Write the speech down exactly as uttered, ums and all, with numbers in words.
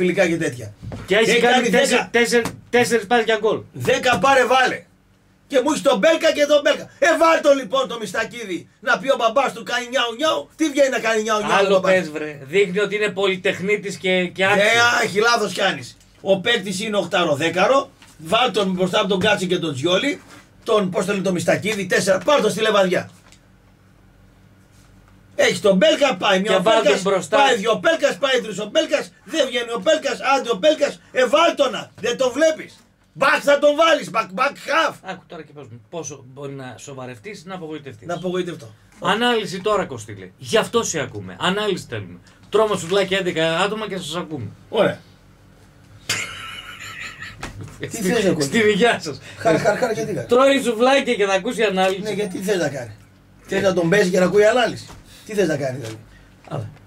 Φιλικά και τέτοια. Και έχει κάνει τέσσερις πάσει για γκολ. Δέκα πάρε βάλε. Και μου έχει τον Πέλκα και τον Πέλκα. Ε, βάλ' το λοιπόν το Μυστακίδη να πει ο μπαμπάς του κάνει νιάου νιάου. Τι βγαίνει να κάνει νιάου νιάου. Άλλο πες βρε. Δείχνει ότι είναι πολυτεχνίτης και, και άξιος. Ε, έχει λάθος κι άνης. Ο παίκτης είναι οκτάρο δέκαρο. Βάλ' τον μπροστά από τον Κάτσι και τον Τζιόλι. Τον πώς το λέει το Μυστακίδη. Τέσσερα. Πάρ' το στη λεβαδιά. Έχει τον Πέλκα, πάει μια Πέλκας, πάει δύο Πέλκας, πάει τρεις ο Πέλκας, δεν βγαίνει ο Πέλκας, άντε ο Πέλκας, ε βάλ' το να, δεν το βλέπεις. Μπακ θα τον βάλεις, μπακ, μπακ, χαφ. Άκου τώρα και πες μου, πόσο μπορεί να σοβαρευτείς, να απογοητευτείς. Να απογοητευτώ. Ανάλυση τώρα Κωστήλε, γι' αυτό σε ακούμε, ανάλυση θέλουμε. Τρώμε σουβλάκια έντεκα άτομα και σας ακούμε. Ωραία. Τι θες να ακούσεις. Στη δικιά σας. Χάρη, χάρη, χάρη γιατί κάνει. Τρώει σουβλάκια και θα ακούσει ανάλυση. Ναι, γιατί θες να κάνει. Θες να τον πέσει και να ακούει ανάλυση. Τι θες να κάνει δηλαδή.